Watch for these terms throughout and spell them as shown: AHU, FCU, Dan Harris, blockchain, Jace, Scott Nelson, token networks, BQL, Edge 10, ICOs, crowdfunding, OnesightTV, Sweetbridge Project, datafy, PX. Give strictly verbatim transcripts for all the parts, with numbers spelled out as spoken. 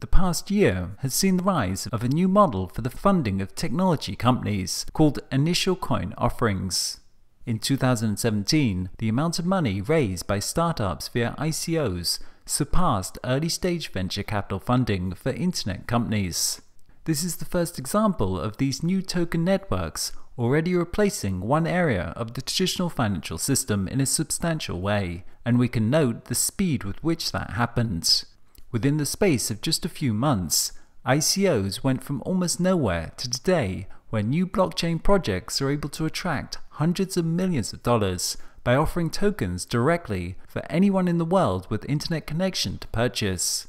The past year has seen the rise of a new model for the funding of technology companies called initial coin offerings. In two thousand seventeen, the amount of money raised by startups via I C Os surpassed early-stage venture capital funding for internet companies. This is the first example of these new token networks already replacing one area of the traditional financial system in a substantial way, and we can note the speed with which that happened. Within the space of just a few months, I C Os went from almost nowhere to today, where new blockchain projects are able to attract hundreds of millions of dollars by offering tokens directly for anyone in the world with internet connection to purchase.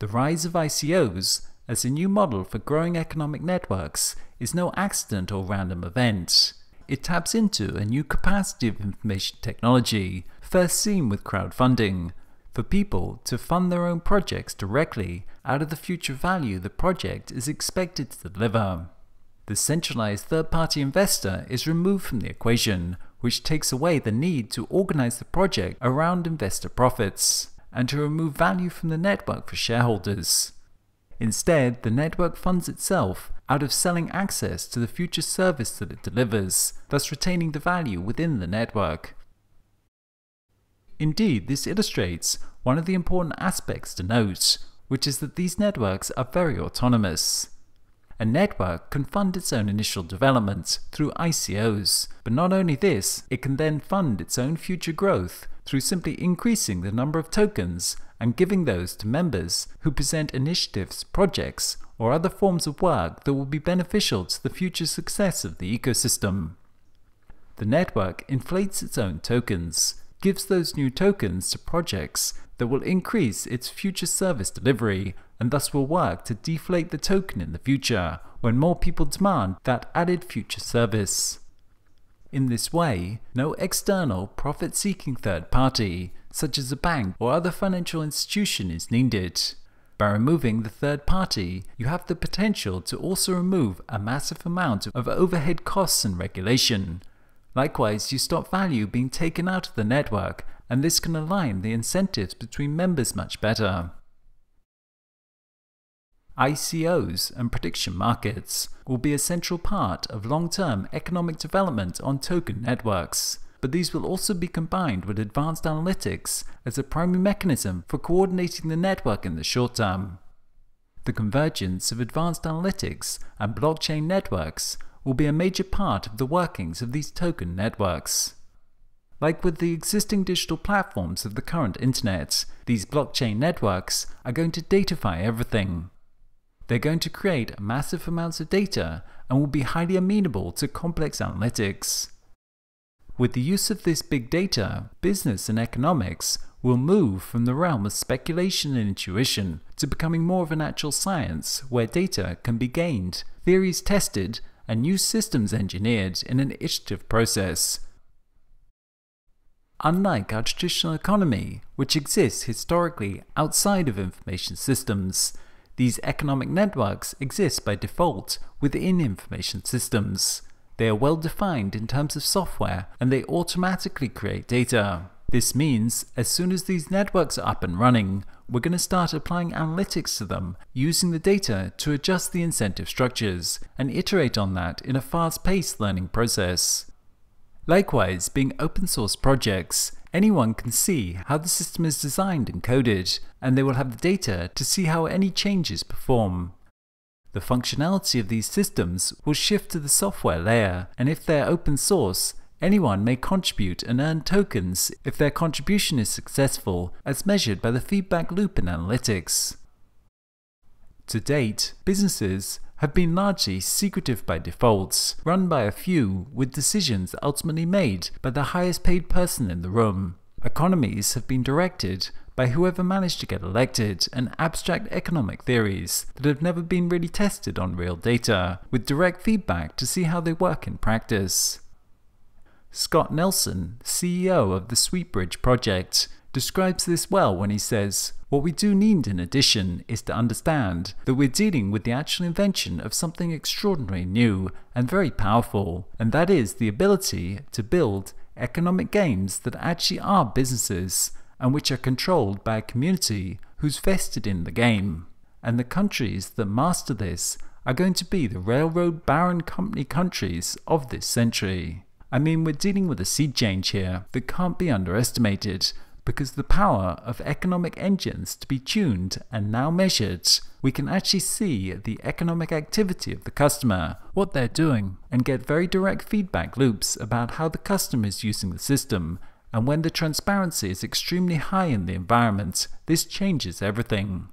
The rise of I C Os as a new model for growing economic networks is no accident or random event. It taps into a new capacity of information technology, first seen with crowdfunding, for people to fund their own projects directly out of the future value the project is expected to deliver. The centralized third-party investor is removed from the equation, which takes away the need to organize the project around investor profits and to remove value from the network for shareholders. Instead, the network funds itself out of selling access to the future service that it delivers, thus retaining the value within the network. Indeed, this illustrates one of the important aspects to note, which is that these networks are very autonomous. A network can fund its own initial development through I C Os, but not only this, it can then fund its own future growth through simply increasing the number of tokens and giving those to members who present initiatives, projects, or other forms of work that will be beneficial to the future success of the ecosystem. The network inflates its own tokens, gives those new tokens to projects that will increase its future service delivery, and thus will work to deflate the token in the future when more people demand that added future service. In this way, no external profit-seeking third party, such as a bank or other financial institution, is needed. By removing the third party, you have the potential to also remove a massive amount of overhead costs and regulation. Likewise, you stop value being taken out of the network, and this can align the incentives between members much better. I C Os and prediction markets will be a central part of long-term economic development on token networks, but these will also be combined with advanced analytics as a primary mechanism for coordinating the network in the short term. The convergence of advanced analytics and blockchain networks will be a major part of the workings of these token networks. Like with the existing digital platforms of the current internet, these blockchain networks are going to datafy everything. They're going to create massive amounts of data and will be highly amenable to complex analytics. With the use of this big data, business and economics will move from the realm of speculation and intuition to becoming more of an actual science where data can be gained, theories tested, and new systems engineered in an iterative process. Unlike our traditional economy, which exists historically outside of information systems, these economic networks exist by default within information systems. They are well defined in terms of software, and they automatically create data. This means as soon as these networks are up and running, we're going to start applying analytics to them, using the data to adjust the incentive structures and iterate on that in a fast-paced learning process. Likewise, being open source projects, anyone can see how the system is designed and coded, and they will have the data to see how any changes perform. The functionality of these systems will shift to the software layer, and if they're open source, anyone may contribute and earn tokens if their contribution is successful, as measured by the feedback loop in analytics. To date, businesses have been largely secretive by default, run by a few, with decisions ultimately made by the highest paid person in the room. Economies have been directed by whoever managed to get elected, and abstract economic theories that have never been really tested on real data, with direct feedback to see how they work in practice. Scott Nelson, C E O of the Sweetbridge Project, describes this well when he says, "What we do need in addition is to understand that we're dealing with the actual invention of something extraordinarily new and very powerful, and that is the ability to build economic games that actually are businesses and which are controlled by a community who's vested in the game. And the countries that master this are going to be the railroad baron company countries of this century. I mean, we're dealing with a sea change here that can't be underestimated, because the power of economic engines to be tuned and now measured, we can actually see the economic activity of the customer, what they're doing, and get very direct feedback loops about how the customer is using the system. And when the transparency is extremely high in the environment, this changes everything.